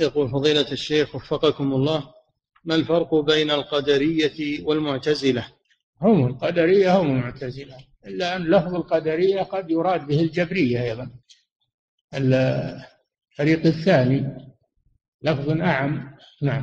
يقول فضيلة الشيخ وفقكم الله، ما الفرق بين القدرية والمعتزلة؟ هم القدرية هم المعتزلة، إلا أن لفظ القدرية قد يراد به الجبرية أيضا، الفريق الثاني لفظ أعم. نعم.